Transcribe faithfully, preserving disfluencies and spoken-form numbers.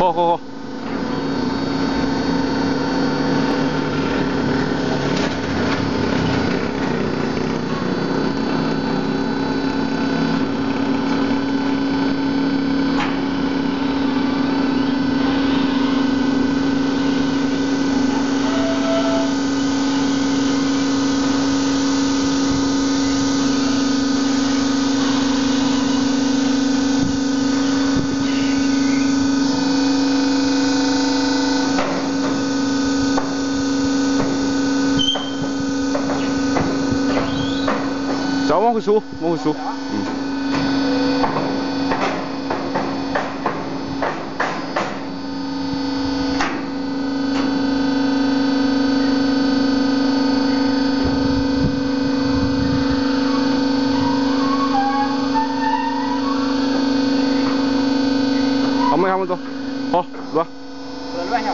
好好好。往回收，往回收，嗯。我们看不走，好，走。乱一下。